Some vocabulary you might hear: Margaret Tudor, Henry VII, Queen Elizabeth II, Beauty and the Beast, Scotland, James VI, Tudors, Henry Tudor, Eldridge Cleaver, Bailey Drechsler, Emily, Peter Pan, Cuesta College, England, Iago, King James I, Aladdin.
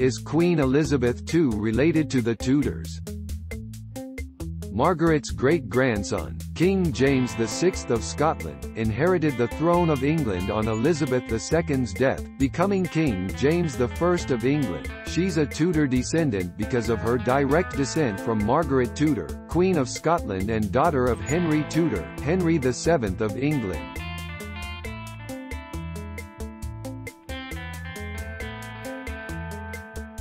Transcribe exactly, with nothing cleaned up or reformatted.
Is Queen Elizabeth the Second related to the Tudors? Margaret's great-grandson, King James the Sixth of Scotland, inherited the throne of England on Elizabeth the Second's death, becoming King James the First of England. She's a Tudor descendant because of her direct descent from Margaret Tudor, Queen of Scotland and daughter of Henry Tudor, Henry the Seventh of England.